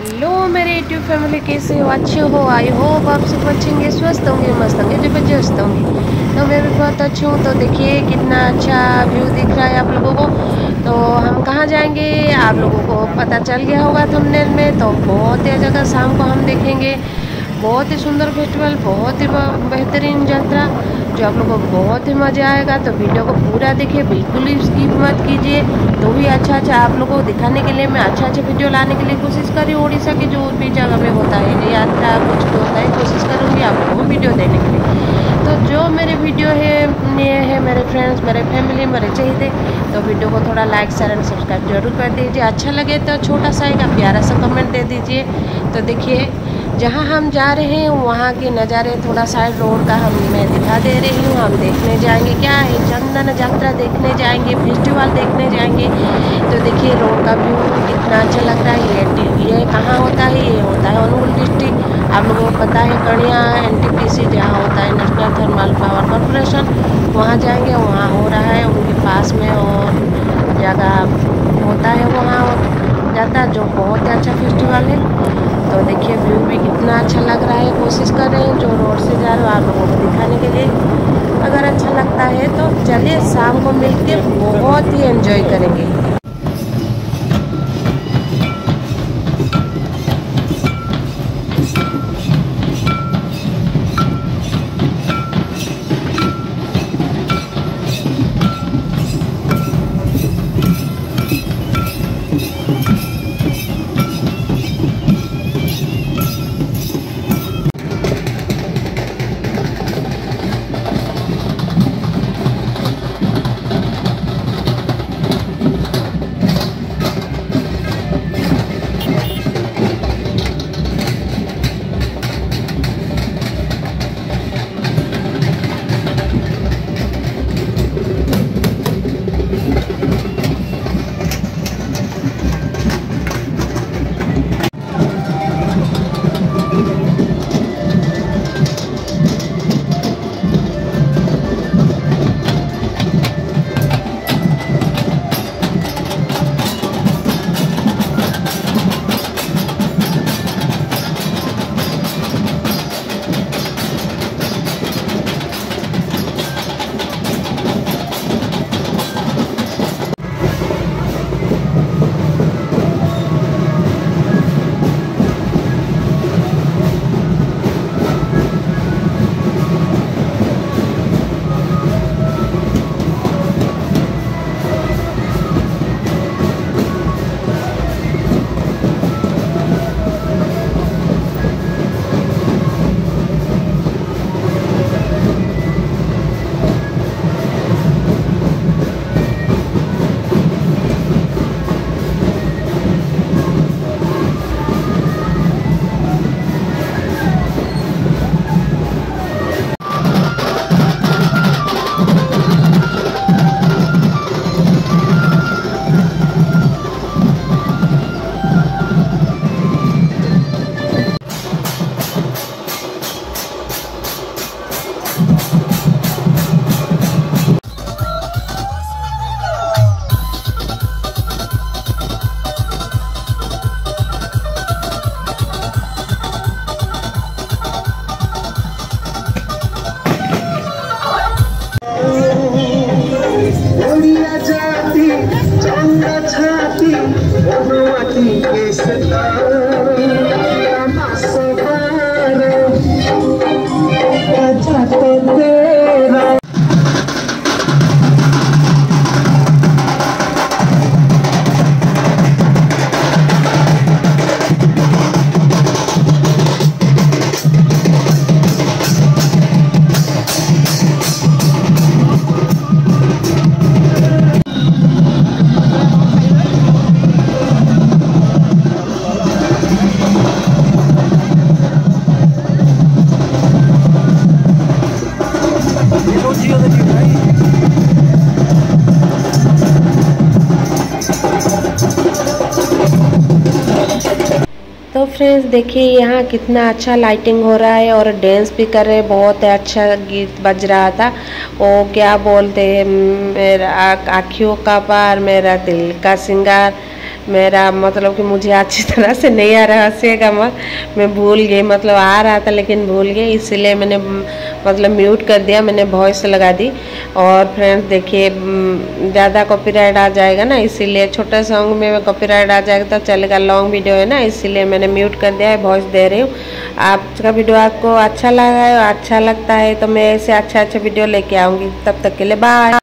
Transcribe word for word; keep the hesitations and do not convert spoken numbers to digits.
Hello मेरे YouTube family, कैसे हो? अच्छे हो? आई होप आप सब अच्छे होंगे, स्वस्थ होंगे, मस्त होंगे, जबरदस्त होंगे। तो मैं भी बहुत अच्छी हूँ। तो देखिए कितना अच्छा व्यू दिख रहा है आप लोगों को। तो हम कहाँ जाएंगे आप लोगों को पता चल गया होगा थंबनेल में। तो बहुत ही जगह शाम को हम देखेंगे, बहुत ही सुंदर फेस्टिवल, बहुत ही बेहतरीन यात्रा जो आप लोगों को बहुत ही मज़ा आएगा। तो वीडियो को पूरा देखिए, बिल्कुल ही स्किप मत कीजिए। तो भी अच्छा अच्छा आप लोगों को दिखाने के लिए मैं अच्छा अच्छा वीडियो लाने के लिए कोशिश कर रही हूँ। उड़ीसा की जो भी जगह पे होता है यात्रा कुछ भी होता है, कोशिश करूँगी आप लोगों को वीडियो देने के लिए। तो जो मेरे वीडियो है ये है मेरे फ्रेंड्स, मेरे फैमिली, मेरे चाहिए, तो वीडियो को थोड़ा लाइक शेयर एंड सब्सक्राइब जरूर कर दीजिए। अच्छा लगे तो छोटा सा एक प्यारा सा कमेंट दे दीजिए। तो देखिए जहाँ हम जा रहे हैं वहाँ के नज़ारे थोड़ा साइड रोड का हम मैं दिखा दे रही हूँ। हम देखने जाएंगे, क्या है, चंदन यात्रा देखने जाएंगे, फेस्टिवल देखने जाएंगे। तो देखिए रोड का व्यू कितना अच्छा लग रहा है। ये ये कहाँ होता है? ये होता है अनुगुल डिस्ट्रिक्ट। आप लोगों को पता है Kadiya N T P C जहाँ होता है, नेशनल थर्मल पावर कॉरपोरेशन, वहाँ जाएंगे। वहाँ हो रहा है उनके पास में, और जगह होता है वहाँ जाता है, जो बहुत ही अच्छा फेस्टिवल है। तो देखिए व्यू भी कितना अच्छा लग रहा है। कोशिश कर रहे हैं जो रोड से जा रहे हो आप लोगों को दिखाने के लिए। अगर अच्छा लगता है तो चलिए शाम को मिलके बहुत ही एंजॉय करेंगे। तो फ्रेंड्स देखिए यहाँ कितना अच्छा लाइटिंग हो रहा है और डांस भी कर रहे हैं। बहुत अच्छा गीत बज रहा था, वो क्या बोलते हैं, मेरा आँखियों का पार मेरा दिल का सिंगार, मेरा मतलब कि मुझे अच्छी तरह से नहीं आ रहा से गामा, मैं भूल गई, मतलब आ रहा था लेकिन भूल गई, इसलिए मैंने मतलब म्यूट कर दिया, मैंने वॉइस लगा दी। और फ्रेंड्स देखिए ज़्यादा कॉपीराइट आ जाएगा ना, इसीलिए छोटा सॉन्ग में कॉपीराइट आ जाएगा तो चलेगा, लॉन्ग वीडियो है ना, इसीलिए मैंने म्यूट कर दिया है, वॉइस दे रही हूँ। आपका वीडियो आपको अच्छा लगा है, अच्छा लगता है तो मैं ऐसे अच्छा अच्छा वीडियो लेके आऊँगी। तब तक के लिए बाय।